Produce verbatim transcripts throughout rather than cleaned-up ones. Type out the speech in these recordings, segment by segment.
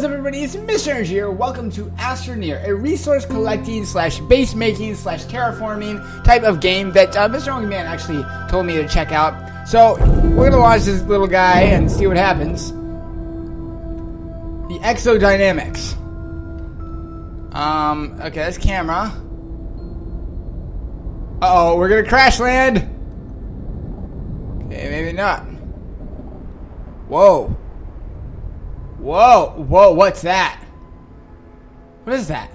is up, everybody? It's Mister Energy here. Welcome to Astroneer, a resource collecting slash base making slash terraforming type of game that uh, Mister Longman actually told me to check out. So we're gonna launch this little guy and see what happens. The Exodynamics. Um. Okay, that's camera. Uh oh, we're gonna crash land. Okay, maybe not. Whoa. Whoa, whoa, what's that? What is that?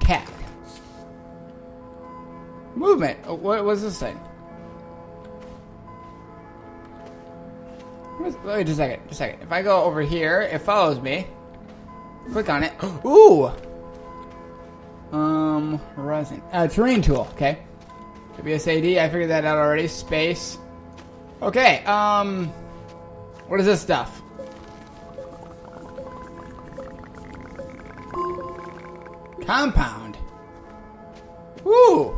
Tap. Movement. Oh, what was this thing? Wait, just a second, just a second. If I go over here, it follows me. Click on it. Ooh! Um, resin. Uh, terrain tool, okay. W S A D, I figured that out already. Space. Okay, um, what is this stuff? Compound. Woo!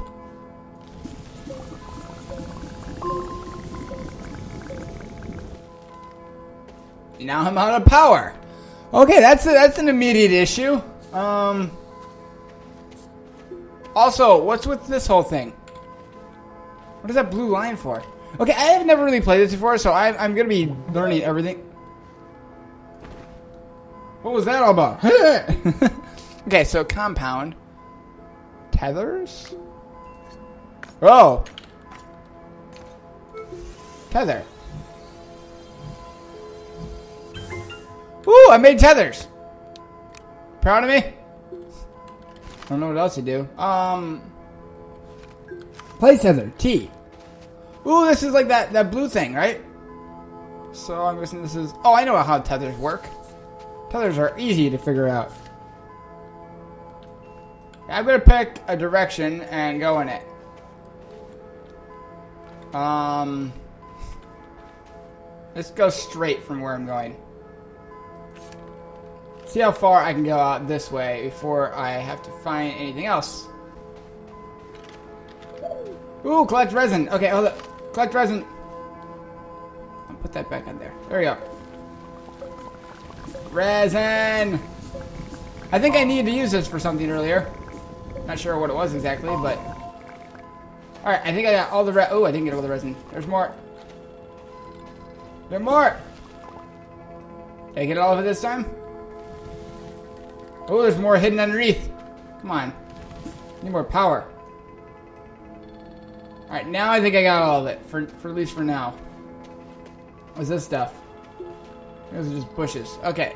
Now I'm out of power. Okay, that's a, that's an immediate issue. Um. Also, what's with this whole thing? What is that blue line for? Okay, I have never really played this before, so I, I'm gonna be learning everything. What was that all about? Okay, so compound. Tethers? Oh! Tether. Ooh, I made tethers! Proud of me? I don't know what else to do. Um. Place tether, T. Ooh, this is like that, that blue thing, right? So I'm guessing this is... Oh, I know how tethers work. Tethers are easy to figure out. I'm going to pick a direction and go in it. Um, let's go straight from where I'm going. See how far I can go out this way before I have to find anything else. Ooh, collect resin. Okay, hold up. Collect resin. I'll put that back on there. There we go. Resin! I think I needed to use this for something earlier. Not sure what it was exactly, but... Alright, I think I got all the resin. Oh, I didn't get all the resin. There's more. There's more! Did I get all of it this time? Oh, there's more hidden underneath. Come on. Need more power. Alright, now I think I got all of it, for, for at least for now. What's this stuff? Those are just bushes. Okay.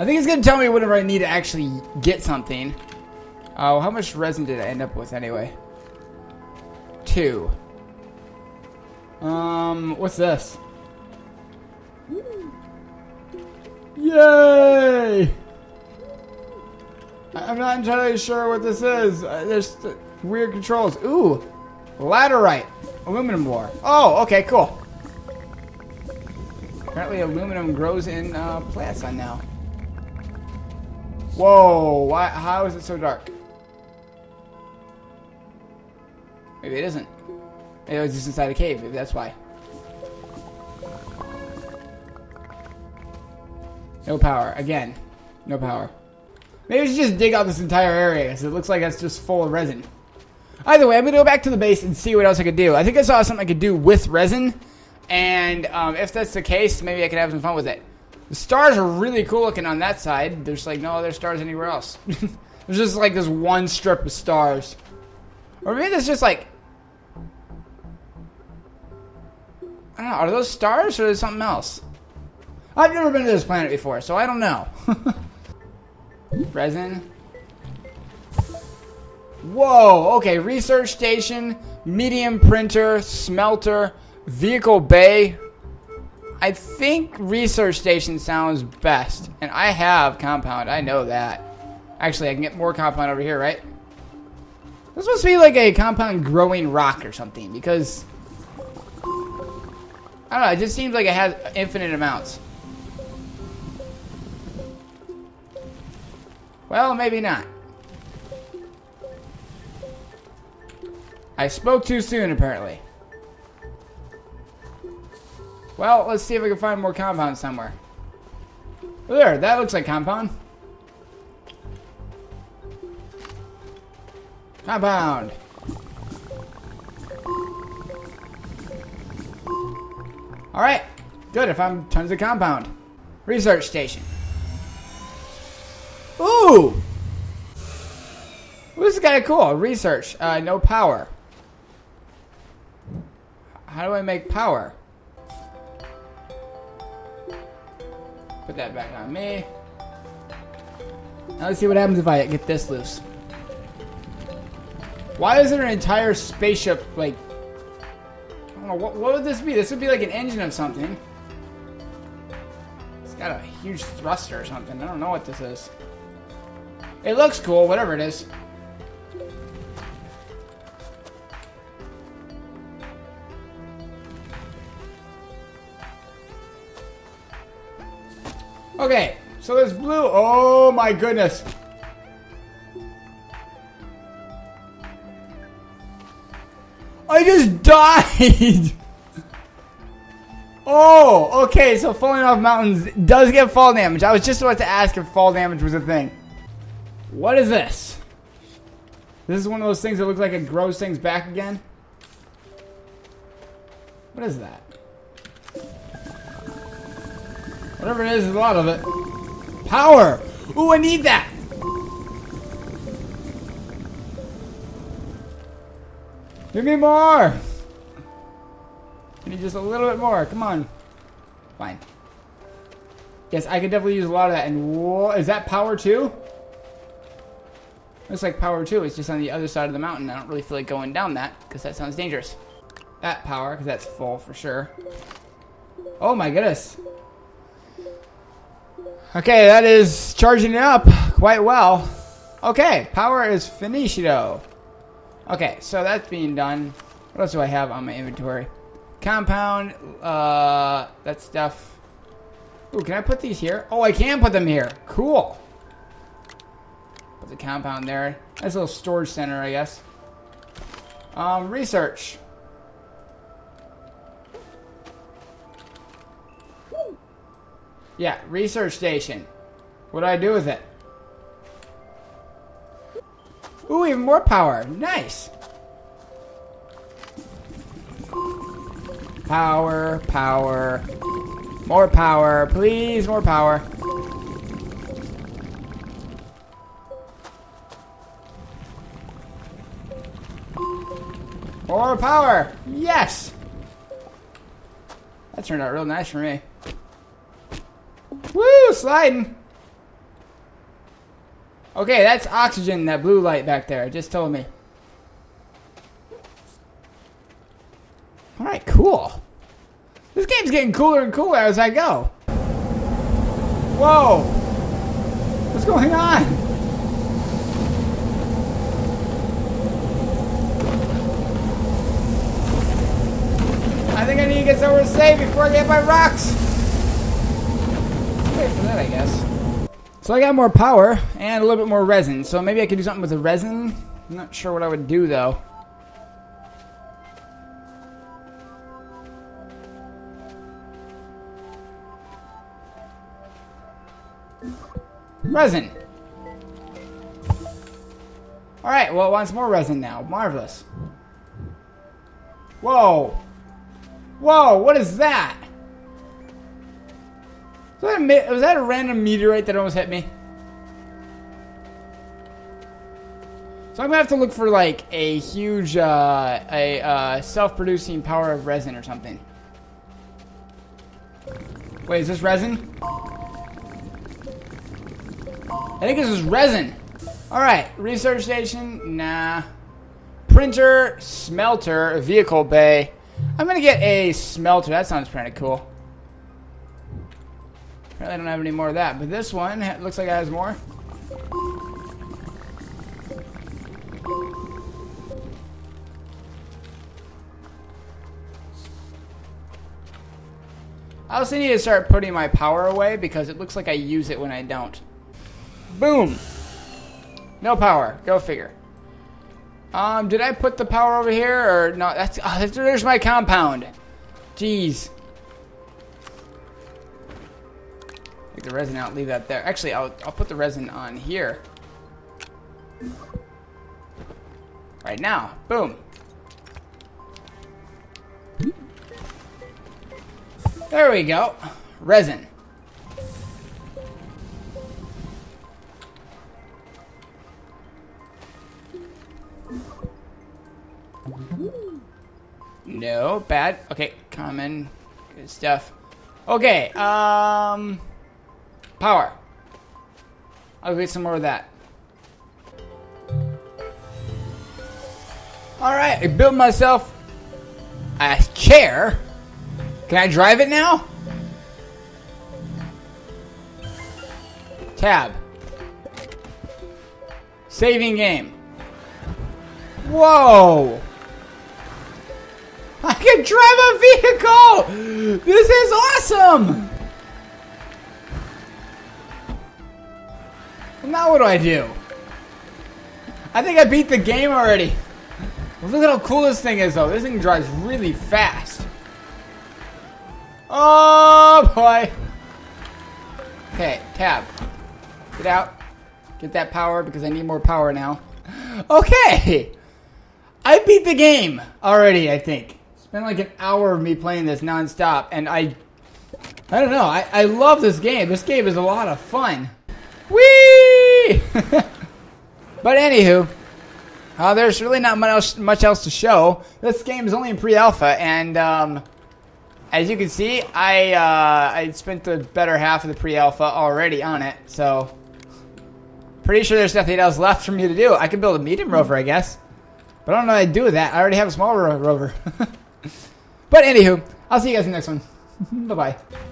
I think it's going to tell me whenever I need to actually get something. Oh, how much resin did I end up with anyway? Two. Um, what's this? Yay! I'm not entirely sure what this is. There's weird controls. Ooh! Laterite. Aluminum ore. Oh, okay, cool. Apparently aluminum grows in uh, plants on now. Whoa, why, how is it so dark? Maybe it isn't. Maybe it was just inside a cave, maybe that's why. No power. Again, no power. Maybe we should just dig out this entire area, because it looks like it's just full of resin. Either way, I'm going to go back to the base and see what else I could do. I think I saw something I could do with resin. And um, if that's the case, maybe I could have some fun with it. The stars are really cool looking on that side. There's like no other stars anywhere else. There's just like this one strip of stars. Or maybe that's just like... I don't know, are those stars or is it something else? I've never been to this planet before, so I don't know. Resin... Whoa, okay, research station, medium printer, smelter, vehicle bay. I think research station sounds best. And I have compound, I know that. Actually, I can get more compound over here, right? This must be like a compound growing rock or something, because... I don't know, it just seems like it has infinite amounts. Well, maybe not. I spoke too soon, apparently. Well, let's see if I can find more compound somewhere. Oh, there, that looks like compound. Compound. Alright, good, I found tons of compound. Research station. Ooh! Well, this is kind of cool. Research, uh, no power. How do I make power? Put that back on me. Now let's see what happens if I get this loose. Why is there an entire spaceship, like... I don't know, what, what would this be? This would be like an engine of something. It's got a huge thruster or something. I don't know what this is. It looks cool, whatever it is. Okay, so there's blue. Oh my goodness. I just died. Oh, okay, so falling off mountains does get fall damage. I was just about to ask if fall damage was a thing. What is this? This is one of those things that looks like it grows things back again. What is that? Whatever it is, there's a lot of it. Power! Ooh, I need that! Give me more! I need just a little bit more. Come on. Fine. Yes, I could definitely use a lot of that. And whoa, is that power too? Looks like power too. It's just on the other side of the mountain. I don't really feel like going down that because that sounds dangerous. That power, because that's full for sure. Oh my goodness. Okay, that is charging it up quite well. Okay, power is finito. Okay, so that's being done. What else do I have on my inventory? Compound, uh, that stuff. Ooh, can I put these here? Oh, I can put them here. Cool. Put the compound there. That's a little storage center, I guess. Um, research. Yeah, research station. What do I do with it? Ooh, even more power. Nice. Power, power, more power, please, more power. More power, yes! That turned out real nice for me. Woo, sliding! Okay, that's oxygen, that blue light back there, it just told me. Alright, cool. This game's getting cooler and cooler as I go. Whoa! What's going on? I think I need to get somewhere to save before I get my rocks! Wait for that, I guess. So I got more power and a little bit more resin, so maybe I could do something with the resin? I'm not sure what I would do though. Resin. Alright, well it wants more resin now. Marvelous. Whoa. Whoa, what is that? Was that, a, was that a random meteorite that almost hit me? So I'm gonna have to look for like a huge, uh, a uh, self-producing power of resin or something. Wait, is this resin? I think this is resin. All right, research station, nah. Printer, smelter, vehicle bay. I'm gonna get a smelter. That sounds pretty cool. I don't have any more of that, but this one looks like it has more. I also need to start putting my power away because it looks like I use it when I don't. Boom! No power. Go figure. Um, did I put the power over here or no? That's, oh, that's there's my compound. Jeez. Get the resin out, leave that there. Actually, I'll, I'll put the resin on here. Right now. Boom. There we go. Resin. No, bad. Okay, common. Good stuff. Okay, um... power. I'll get some more of that. Alright, I built myself a chair. Can I drive it now? Tab. Saving game. Whoa! I can drive a vehicle! This is awesome! Now what do I do? I think I beat the game already. Look at how cool this thing is though. This thing drives really fast. Oh boy. Okay, tab. Get out. Get that power because I need more power now. Okay. I beat the game already, I think. It's been like an hour of me playing this nonstop, and I... I don't know. I, I love this game. This game is a lot of fun. Whee! But anywho, uh, there's really not much else, much else to show. This game is only in pre-alpha, and um, as you can see, I, uh, I spent the better half of the pre-alpha already on it, so... Pretty sure there's nothing else left for me to do. I can build a medium rover, I guess. But I don't know what I'd do with that. I already have a small rover. But anywho, I'll see you guys in the next one. Bye-bye.